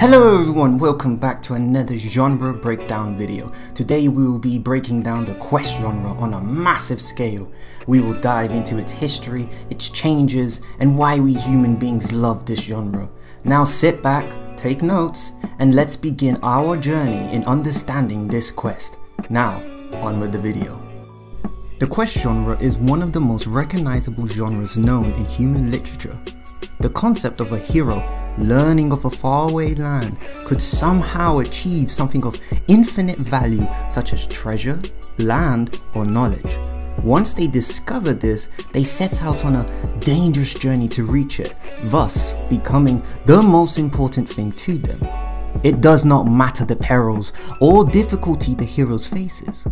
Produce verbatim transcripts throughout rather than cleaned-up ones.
Hello everyone, welcome back to another genre breakdown video. Today we will be breaking down the quest genre on a massive scale. We will dive into its history, its changes, and why we human beings love this genre. Now sit back, take notes, and let's begin our journey in understanding this quest. Now, on with the video. The quest genre is one of the most recognizable genres known in human literature. The concept of a hero learning of a faraway land could somehow achieve something of infinite value such as treasure, land, or knowledge. Once they discover this, they set out on a dangerous journey to reach it, thus becoming the most important thing to them. It does not matter the perils or difficulty the hero faces.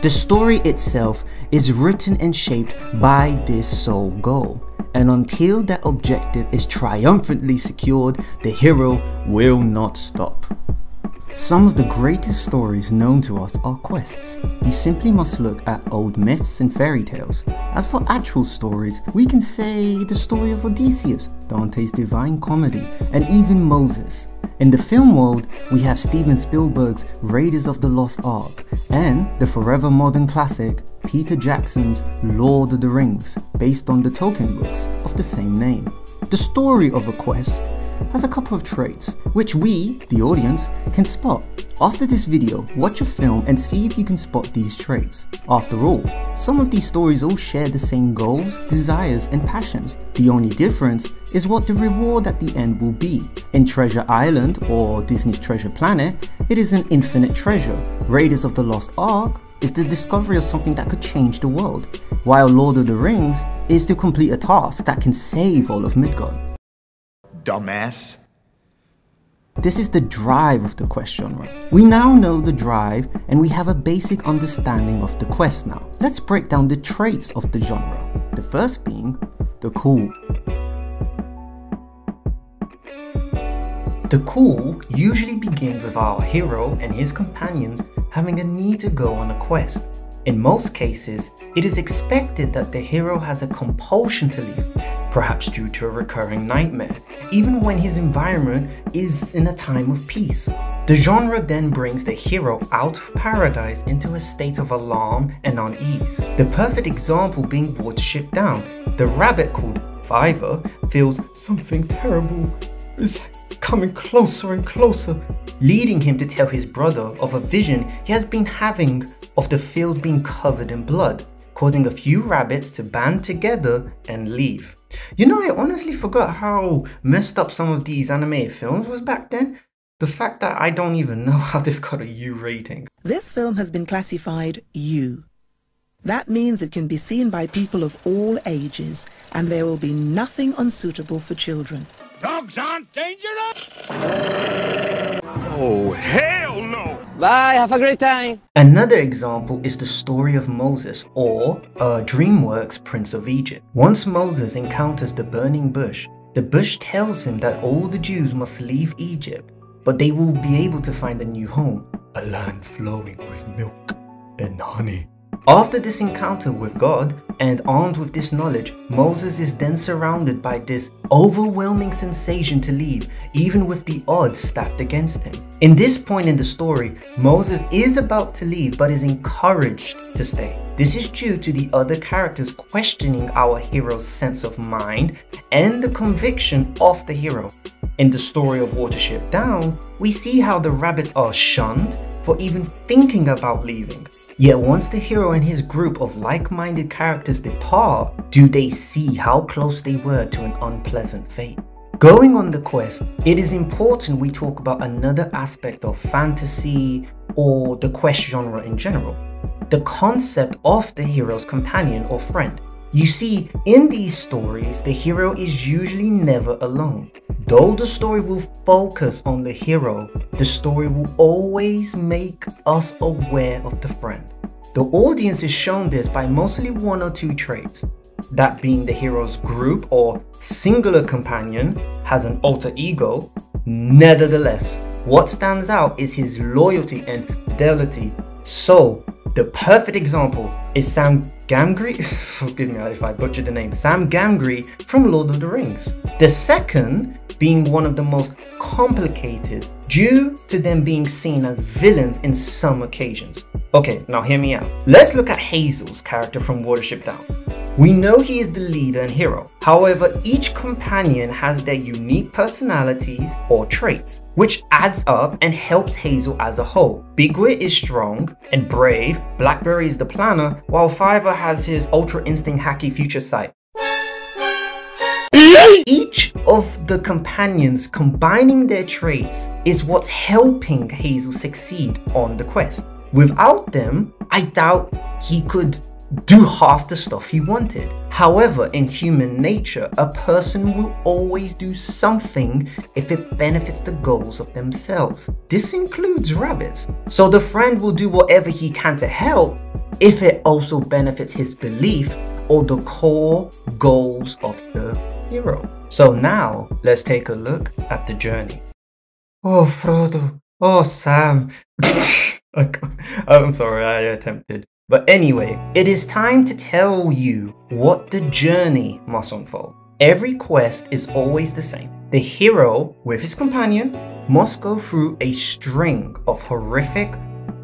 The story itself is written and shaped by this sole goal. And until that objective is triumphantly secured, the hero will not stop. Some of the greatest stories known to us are quests. You simply must look at old myths and fairy tales. As for actual stories, we can say the story of Odysseus, Dante's Divine Comedy, and even Moses. In the film world, we have Steven Spielberg's Raiders of the Lost Ark and the forever modern classic Peter Jackson's Lord of the Rings, based on the Tolkien books of the same name. The story of a quest has a couple of traits, which we, the audience, can spot. After this video, watch a film and see if you can spot these traits. After all, some of these stories all share the same goals, desires, and passions. The only difference is what the reward at the end will be. In Treasure Island or Disney's Treasure Planet, it is an infinite treasure. Raiders of the Lost Ark is the discovery of something that could change the world, while Lord of the Rings is to complete a task that can save all of Midgard. Dumbass. This is the drive of the quest genre. We now know the drive and we have a basic understanding of the quest now. Let's break down the traits of the genre. The first being the call. The call usually begins with our hero and his companions having a need to go on a quest. In most cases, it is expected that the hero has a compulsion to leave, perhaps due to a recurring nightmare, even when his environment is in a time of peace. The genre then brings the hero out of paradise into a state of alarm and unease. The perfect example being Watership Down. The rabbit called Fiver feels something terrible is coming closer and closer, leading him to tell his brother of a vision he has been having of the field being covered in blood, causing a few rabbits to band together and leave. You know, I honestly forgot how messed up some of these animated films was back then. The fact that I don't even know how this got a U rating. This film has been classified U. That means it can be seen by people of all ages, and there will be nothing unsuitable for children. Dogs aren't dangerous! Oh, hell no! Bye, have a great time! Another example is the story of Moses, or uh, DreamWorks' Prince of Egypt. Once Moses encounters the burning bush, the bush tells him that all the Jews must leave Egypt, but they will be able to find a new home, a land flowing with milk and honey. After this encounter with God, and armed with this knowledge, Moses is then surrounded by this overwhelming sensation to leave, even with the odds stacked against him. In this point in the story, Moses is about to leave but is encouraged to stay. This is due to the other characters questioning our hero's sense of mind and the conviction of the hero. In the story of Watership Down, we see how the rabbits are shunned for even thinking about leaving. Yet once the hero and his group of like-minded characters depart, do they see how close they were to an unpleasant fate. Going on the quest, it is important we talk about another aspect of fantasy or the quest genre in general, the concept of the hero's companion or friend. You see, in these stories, the hero is usually never alone. Though the story will focus on the hero, the story will always make us aware of the friend. The audience is shown this by mostly one or two traits, that being the hero's group or singular companion has an alter ego. Nevertheless, what stands out is his loyalty and fidelity. So, the perfect example is Sam Gamgee, forgive me if I butchered the name, Sam Gamgee from Lord of the Rings. The second being one of the most complicated due to them being seen as villains in some occasions. Okay, now hear me out. Let's look at Hazel's character from Watership Down. We know he is the leader and hero. However, each companion has their unique personalities or traits, which adds up and helps Hazel as a whole. Bigwig is strong and brave, Blackberry is the planner, while Fiver has his ultra instinct hacky future sight. Each of the companions combining their traits is what's helping Hazel succeed on the quest. Without them, I doubt he could do half the stuff he wanted. However, in human nature, a person will always do something if it benefits the goals of themselves. This includes rabbits. So the friend will do whatever he can to help if it also benefits his belief or the core goals of the hero. So now, let's take a look at the journey. Oh, Frodo. Oh, Sam. I'm sorry, I attempted. But anyway, it is time to tell you what the journey must unfold. Every quest is always the same. The hero, with his companion, must go through a string of horrific,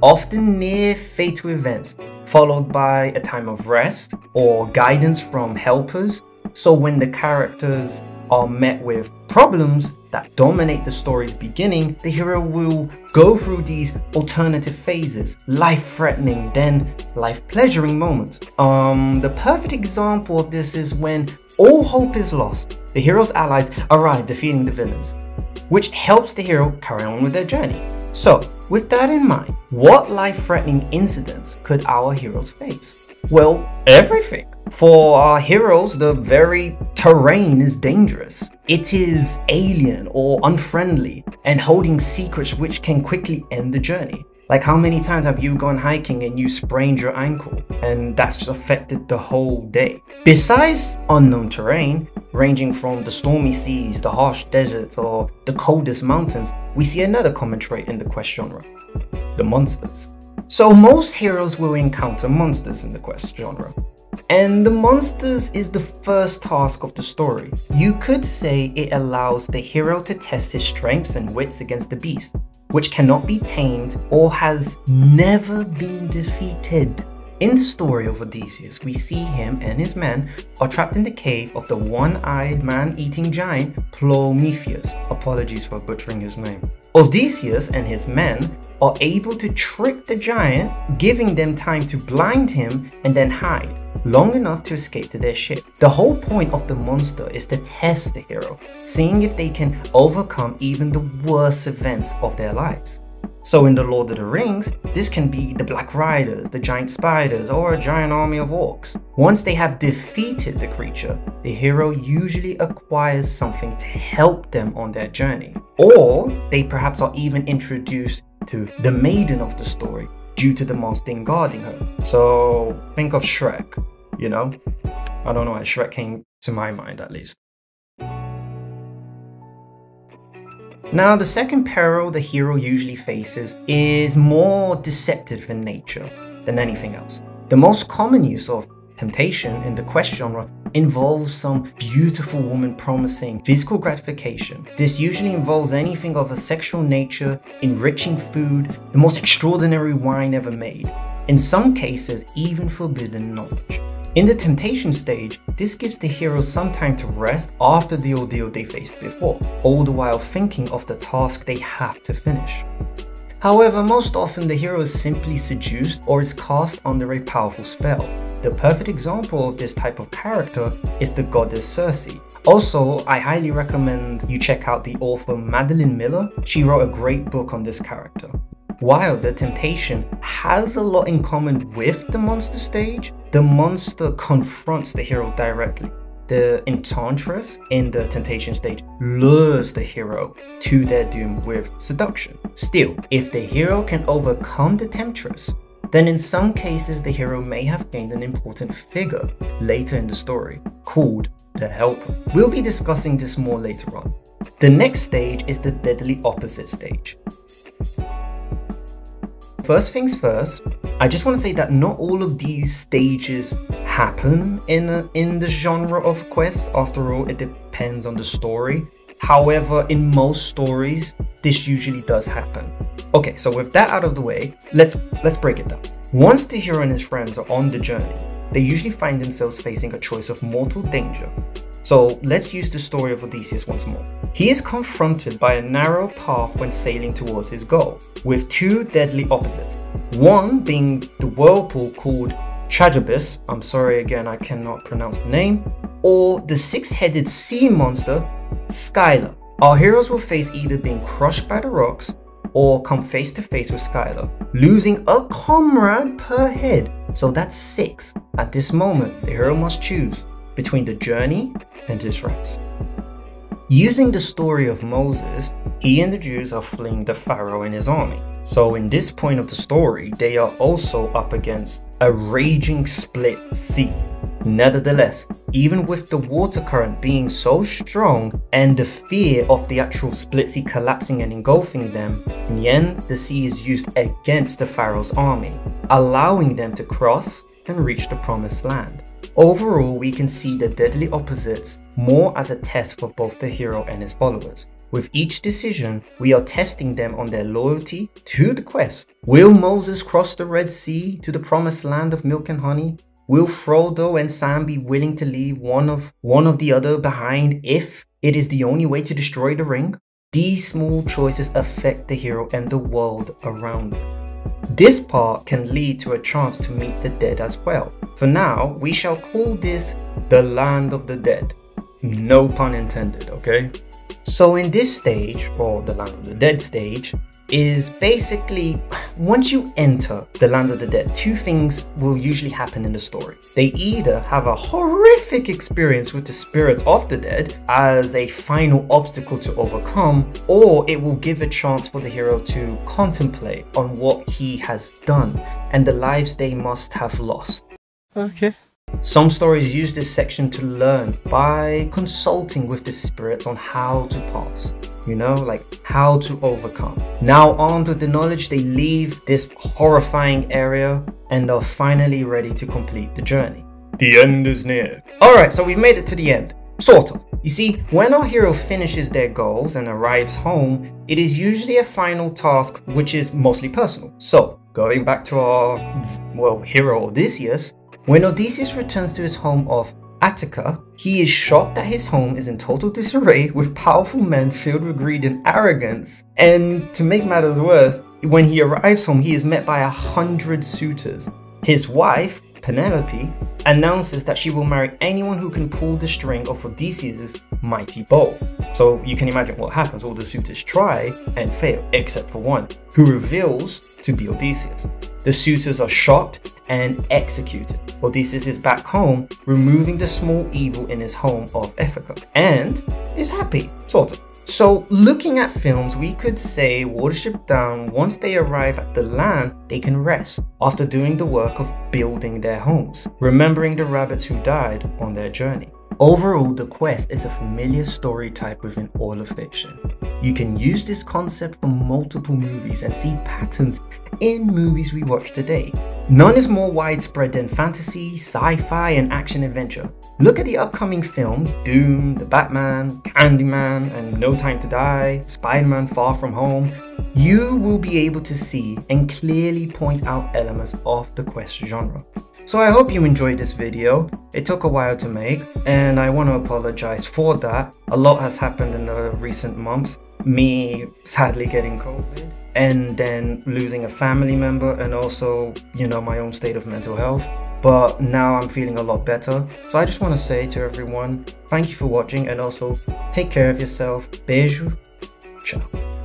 often near-fatal events, followed by a time of rest or guidance from helpers, so when the characters are met with problems that dominate the story's beginning, the hero will go through these alternative phases, life-threatening, then life-pleasuring moments. Um, the perfect example of this is when all hope is lost. The hero's allies arrive defeating the villains, which helps the hero carry on with their journey. So, with that in mind, what life-threatening incidents could our heroes face? Well, everything. For our heroes, the very terrain is dangerous. It is alien or unfriendly and holding secrets which can quickly end the journey. Like, how many times have you gone hiking and you sprained your ankle and that's just affected the whole day? Besides unknown terrain, ranging from the stormy seas, the harsh deserts, or the coldest mountains, we see another common trait in the quest genre, the monsters. So most heroes will encounter monsters in the quest genre. And the monsters is the first task of the story. You could say it allows the hero to test his strengths and wits against the beast, which cannot be tamed or has never been defeated. In the story of Odysseus, we see him and his men are trapped in the cave of the one-eyed man-eating giant Polyphemus. Apologies for butchering his name. Odysseus and his men are able to trick the giant, giving them time to blind him and then hide, long enough to escape to their ship. The whole point of the monster is to test the hero, seeing if they can overcome even the worst events of their lives. So in the Lord of the Rings, this can be the Black Riders, the giant spiders, or a giant army of orcs. Once they have defeated the creature, the hero usually acquires something to help them on their journey. Or they perhaps are even introduced to the maiden of the story due to the monster guarding her. So think of Shrek, you know? I don't know why Shrek came to my mind at least. Now, the second peril the hero usually faces is more deceptive in nature than anything else. The most common use of temptation in the quest genre involves some beautiful woman promising physical gratification. This usually involves anything of a sexual nature, enriching food, the most extraordinary wine ever made, in some cases even forbidden knowledge. In the temptation stage, this gives the hero some time to rest after the ordeal they faced before, all the while thinking of the task they have to finish. However, most often the hero is simply seduced or is cast under a powerful spell. The perfect example of this type of character is the goddess Circe. Also, I highly recommend you check out the author Madeline Miller. She wrote a great book on this character. While the temptation has a lot in common with the monster stage, the monster confronts the hero directly. The enchantress in the temptation stage lures the hero to their doom with seduction. Still, if the hero can overcome the temptress, then in some cases the hero may have gained an important figure later in the story, called the helper. We'll be discussing this more later on. The next stage is the deadly opposite stage. first things first, I just want to say that not all of these stages happen in, a, in the genre of quests. After all, it depends on the story. However, in most stories, this usually does happen. Okay, so with that out of the way, let's let's break it down. Once the hero and his friends are on the journey, they usually find themselves facing a choice of mortal danger. So let's use the story of Odysseus once more. He is confronted by a narrow path when sailing towards his goal, with two deadly opposites. One being the whirlpool called Charybdis, I'm sorry again, I cannot pronounce the name, or the six-headed sea monster, Scylla. Our heroes will face either being crushed by the rocks or come face to face with Scylla, losing a comrade per head. So that's six. At this moment, the hero must choose between the journey and his friends. Using the story of Moses, he and the Jews are fleeing the Pharaoh and his army. So in this point of the story, they are also up against a raging split sea. Nevertheless, even with the water current being so strong and the fear of the actual split sea collapsing and engulfing them, in the end, the sea is used against the Pharaoh's army, allowing them to cross and reach the promised land. Overall, we can see the deadly opposites more as a test for both the hero and his followers. With each decision, we are testing them on their loyalty to the quest. Will Moses cross the Red Sea to the promised land of milk and honey? Will Frodo and Sam be willing to leave one of, one of the other behind if it is the only way to destroy the ring? These small choices affect the hero and the world around them. This part can lead to a chance to meet the dead as well. For now, we shall call this the Land of the Dead. No pun intended, okay? So in this stage, or the Land of the Dead stage, is basically, once you enter the Land of the Dead, two things will usually happen in the story. They either have a horrific experience with the spirits of the dead as a final obstacle to overcome, or it will give a chance for the hero to contemplate on what he has done and the lives they must have lost. Okay. Some stories use this section to learn by consulting with the spirits on how to pass, you know, like how to overcome. Now armed with the knowledge, they leave this horrifying area and are finally ready to complete the journey. The end is near. Alright, so we've made it to the end. Sort of. You see, when our hero finishes their goals and arrives home, it is usually a final task which is mostly personal. So, going back to our, well, hero Odysseus, when Odysseus returns to his home of Ithaca, he is shocked that his home is in total disarray with powerful men filled with greed and arrogance. And to make matters worse, when he arrives home, he is met by a hundred suitors. His wife, Penelope, announces that she will marry anyone who can pull the string of Odysseus's mighty bow. So you can imagine what happens. All the suitors try and fail, except for one, who reveals to be Odysseus. The suitors are shocked and executed. Odysseus is back home, removing the small evil in his home of Ithaca, and is happy, sort of. So looking at films, we could say Watership Down, once they arrive at the land, they can rest after doing the work of building their homes, remembering the rabbits who died on their journey. Overall, the quest is a familiar story type within all of fiction. You can use this concept for multiple movies and see patterns in movies we watch today. None is more widespread than fantasy, sci-fi, and action adventure. Look at the upcoming films Doom, The Batman, Candyman, and No Time to Die, Spider-Man Far From Home. You will be able to see and clearly point out elements of the quest genre. So I hope you enjoyed this video. It took a while to make, and I want to apologize for that. A lot has happened in the recent months. Me sadly getting COVID, and then losing a family member, and also, you know, my own state of mental health. But now I'm feeling a lot better. So I just want to say to everyone, thank you for watching, and also take care of yourself. Beijo. Ciao.